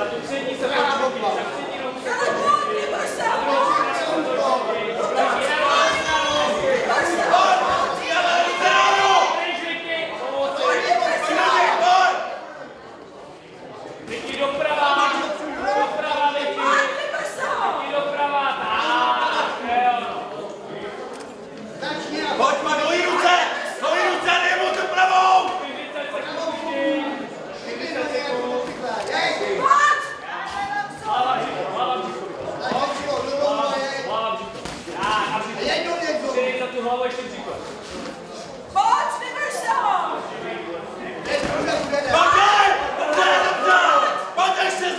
Chodź, Universal! Poddaj się!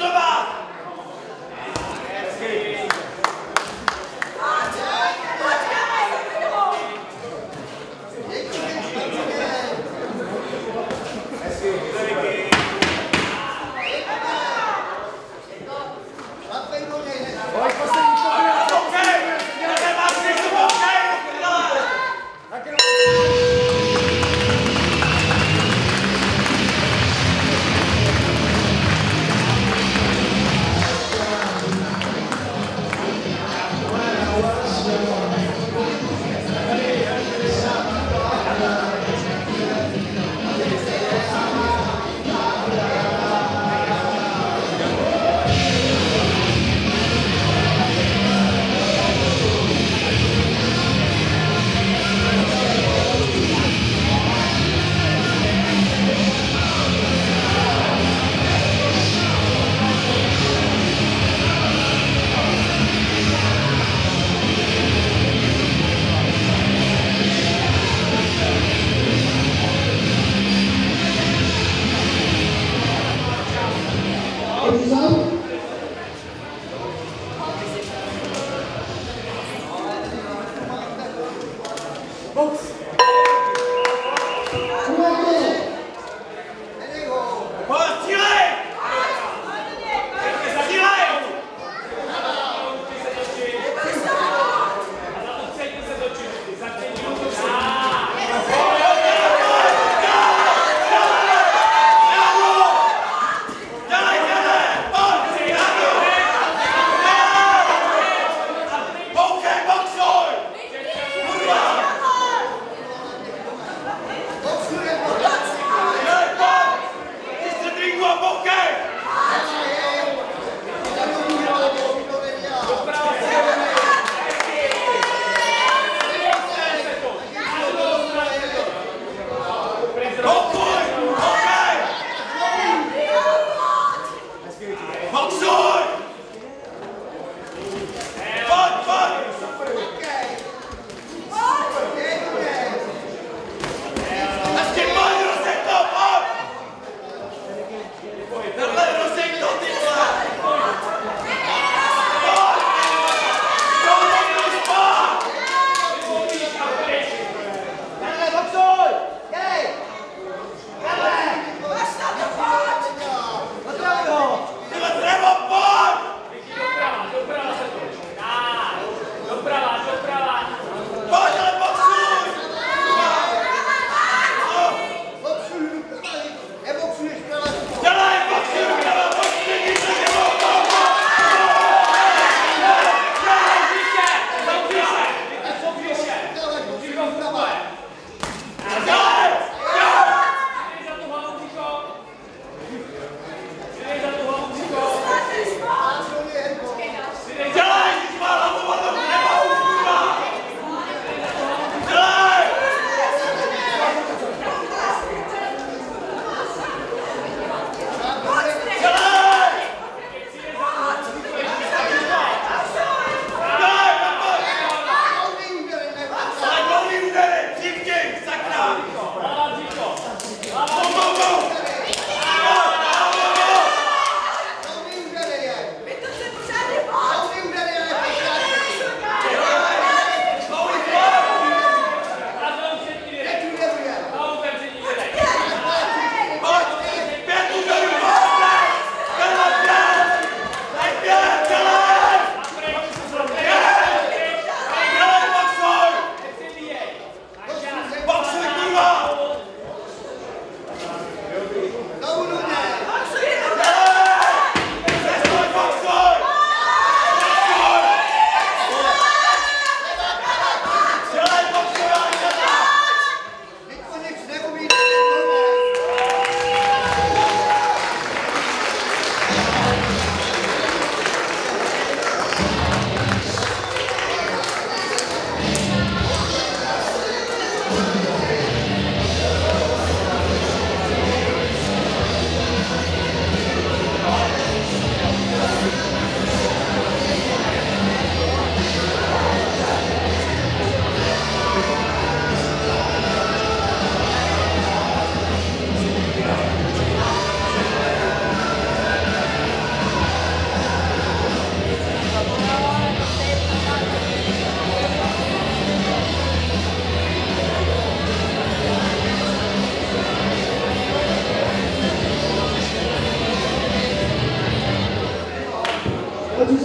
Good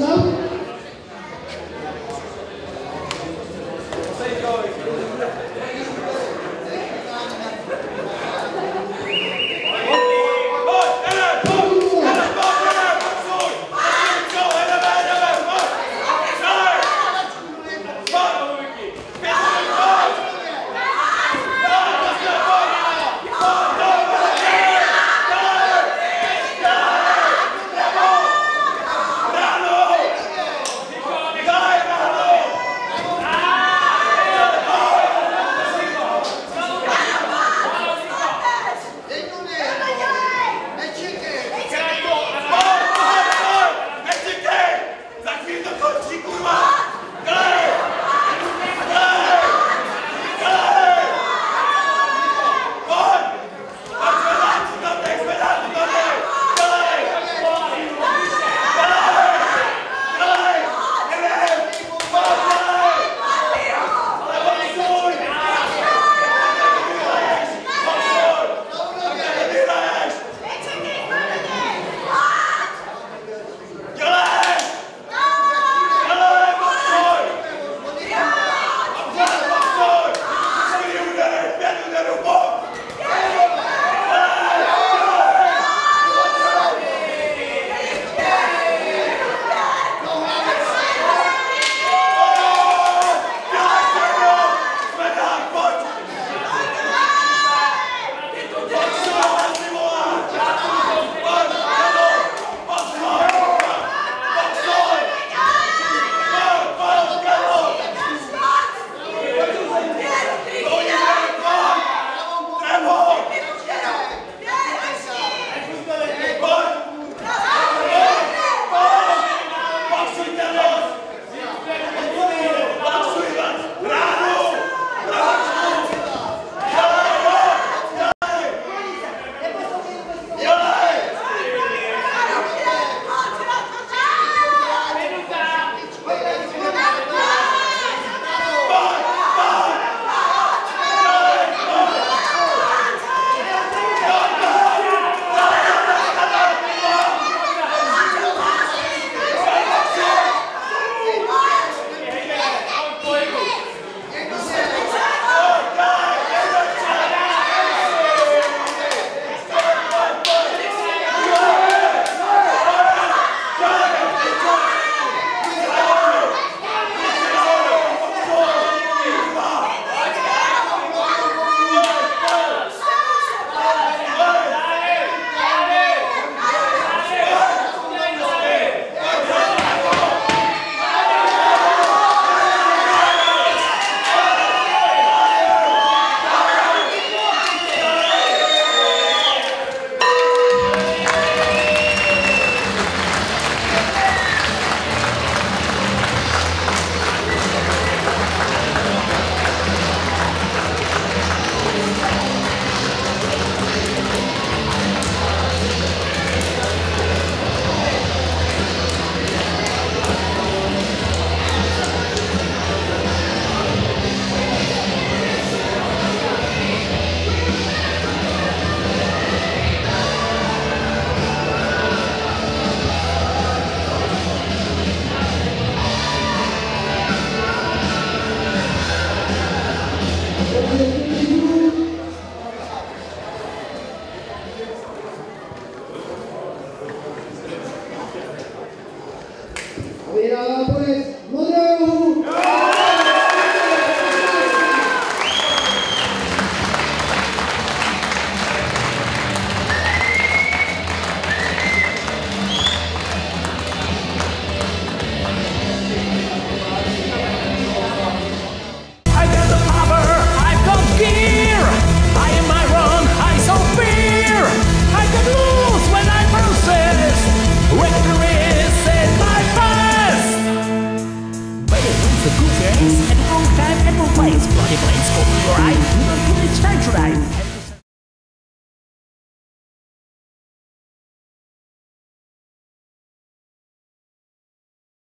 things and wrong time and wrong place. Bloody place, hope you're right. You don't really change right.